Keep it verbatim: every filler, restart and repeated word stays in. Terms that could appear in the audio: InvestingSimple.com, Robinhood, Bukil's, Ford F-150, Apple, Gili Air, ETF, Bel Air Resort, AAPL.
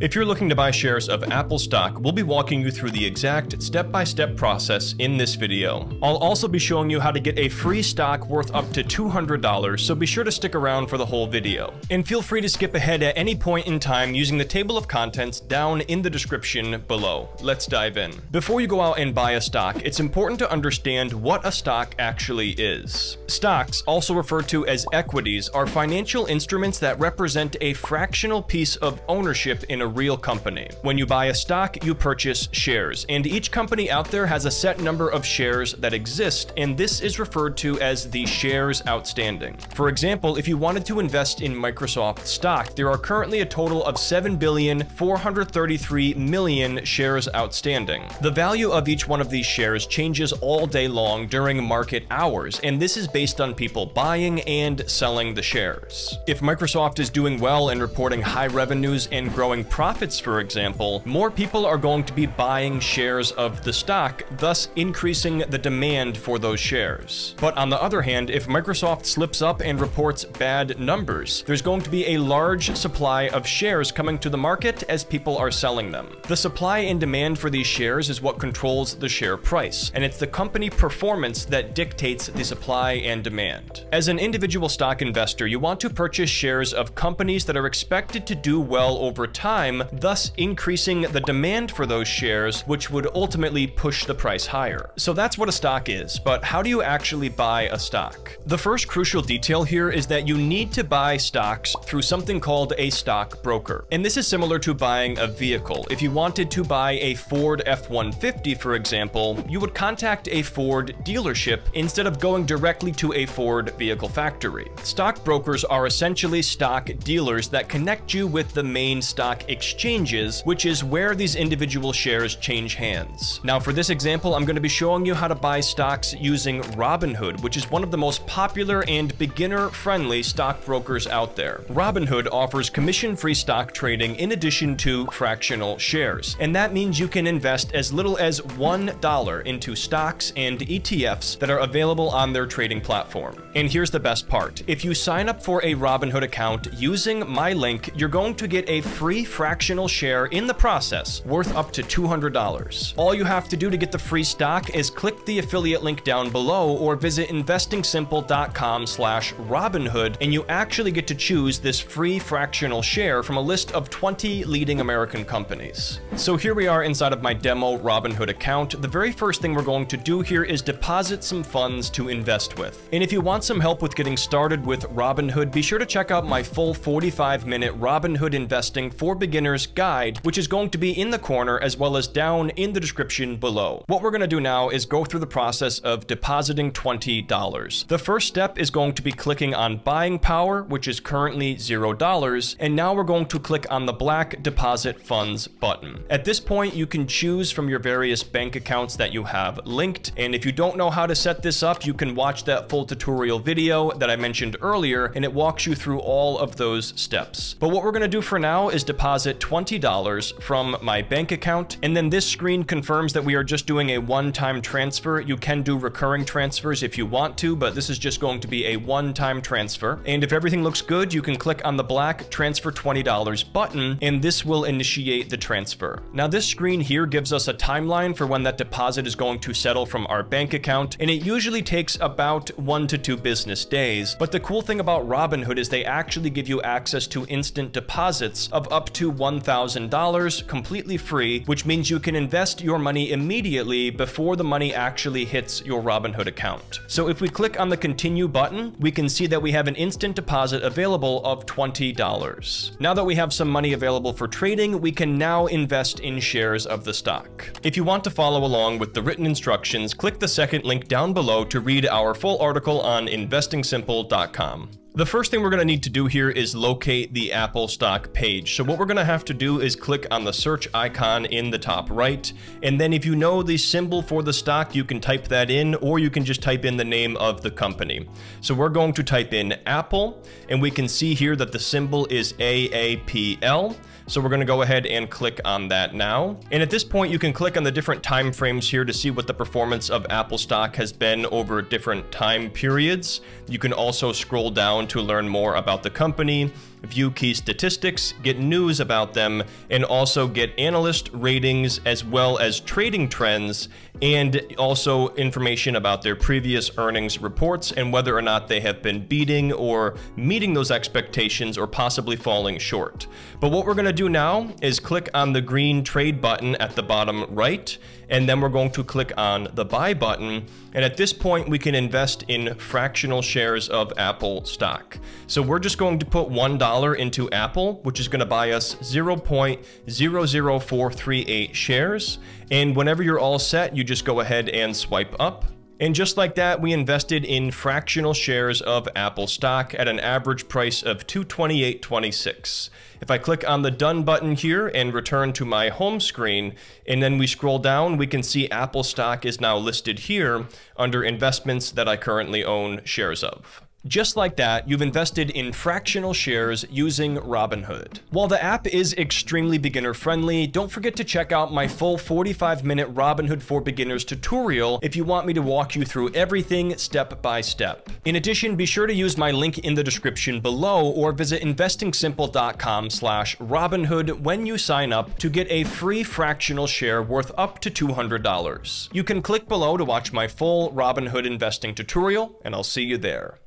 If you're looking to buy shares of Apple stock, we'll be walking you through the exact step-by-step process in this video. I'll also be showing you how to get a free stock worth up to two hundred dollars, so be sure to stick around for the whole video. And feel free to skip ahead at any point in time using the table of contents down in the description below. Let's dive in. Before you go out and buy a stock, it's important to understand what a stock actually is. Stocks, also referred to as equities, are financial instruments that represent a fractional piece of ownership in a A real company. When you buy a stock, you purchase shares, and each company out there has a set number of shares that exist, and this is referred to as the shares outstanding. For example, if you wanted to invest in Microsoft stock, there are currently a total of seven billion four hundred thirty-three million shares outstanding. The value of each one of these shares changes all day long during market hours, and this is based on people buying and selling the shares. If Microsoft is doing well and reporting high revenues and growing profits, for example, more people are going to be buying shares of the stock, thus increasing the demand for those shares. But on the other hand, if Microsoft slips up and reports bad numbers, there's going to be a large supply of shares coming to the market as people are selling them. The supply and demand for these shares is what controls the share price, and it's the company performance that dictates the supply and demand. As an individual stock investor, you want to purchase shares of companies that are expected to do well over time, thus increasing the demand for those shares, which would ultimately push the price higher. So that's what a stock is, but how do you actually buy a stock? The first crucial detail here is that you need to buy stocks through something called a stock broker. And this is similar to buying a vehicle. If you wanted to buy a Ford F one fifty, for example, you would contact a Ford dealership instead of going directly to a Ford vehicle factory. Stock brokers are essentially stock dealers that connect you with the main stock exchanges, which is where these individual shares change hands. Now, for this example, I'm going to be showing you how to buy stocks using Robinhood, which is one of the most popular and beginner-friendly stock brokers out there. Robinhood offers commission-free stock trading in addition to fractional shares, and that means you can invest as little as one dollar into stocks and E T Fs that are available on their trading platform. And here's the best part. If you sign up for a Robinhood account using my link, you're going to get a free fractional share in the process worth up to two hundred dollars. All you have to do to get the free stock is click the affiliate link down below or visit investing simple dot com slash Robinhood, and you actually get to choose this free fractional share from a list of twenty leading American companies. So here we are inside of my demo Robinhood account. The very first thing we're going to do here is deposit some funds to invest with. And if you want some help with getting started with Robinhood, be sure to check out my full forty-five minute Robinhood investing for beginners guide, which is going to be in the corner as well as down in the description below. What we're going to do now is go through the process of depositing twenty dollars. The first step is going to be clicking on buying power, which is currently zero dollars, and now we're going to click on the black deposit funds button. At this point, you can choose from your various bank accounts that you have linked, and if you don't know how to set this up, you can watch that full tutorial video that I mentioned earlier, and it walks you through all of those steps. But what we're going to do for now is deposit deposit twenty dollars from my bank account, and then this screen confirms that we are just doing a one-time transfer. You can do recurring transfers if you want to, but this is just going to be a one-time transfer. And if everything looks good, you can click on the black transfer twenty dollars button, and this will initiate the transfer. Now, this screen here gives us a timeline for when that deposit is going to settle from our bank account, and it usually takes about one to two business days. But the cool thing about Robinhood is they actually give you access to instant deposits of up to to one thousand dollars completely free, which means you can invest your money immediately before the money actually hits your Robinhood account. So if we click on the continue button, we can see that we have an instant deposit available of twenty dollars. Now that we have some money available for trading, we can now invest in shares of the stock. If you want to follow along with the written instructions, click the second link down below to read our full article on investing simple dot com. The first thing we're going to need to do here is locate the Apple stock page. So what we're going to have to do is click on the search icon in the top right. And then if you know the symbol for the stock, you can type that in, or you can just type in the name of the company. So we're going to type in Apple, and we can see here that the symbol is A A P L. So we're going to go ahead and click on that now. And at this point, you can click on the different time frames here to see what the performance of Apple stock has been over different time periods. You can also scroll down to learn more about the company, view key statistics, get news about them, and also get analyst ratings as well as trading trends, and also information about their previous earnings reports and whether or not they have been beating or meeting those expectations or possibly falling short. But what we're going to do now is click on the green trade button at the bottom right, and then we're going to click on the buy button. And at this point, we can invest in fractional shares of Apple stock. So we're just going to put one dollar into Apple, which is going to buy us zero point zero zero four three eight shares. And whenever you're all set, you just go ahead and swipe up. And just like that, we invested in fractional shares of Apple stock at an average price of two twenty-eight twenty-six. If I click on the done button here and return to my home screen, and then we scroll down, we can see Apple stock is now listed here under investments that I currently own shares of. Just like that, you've invested in fractional shares using Robinhood. While the app is extremely beginner friendly, don't forget to check out my full forty-five minute Robinhood for Beginners tutorial if you want me to walk you through everything step by step. In addition, be sure to use my link in the description below or visit investing simple dot com slash Robinhood when you sign up to get a free fractional share worth up to two hundred dollars. You can click below to watch my full Robinhood investing tutorial, and I'll see you there.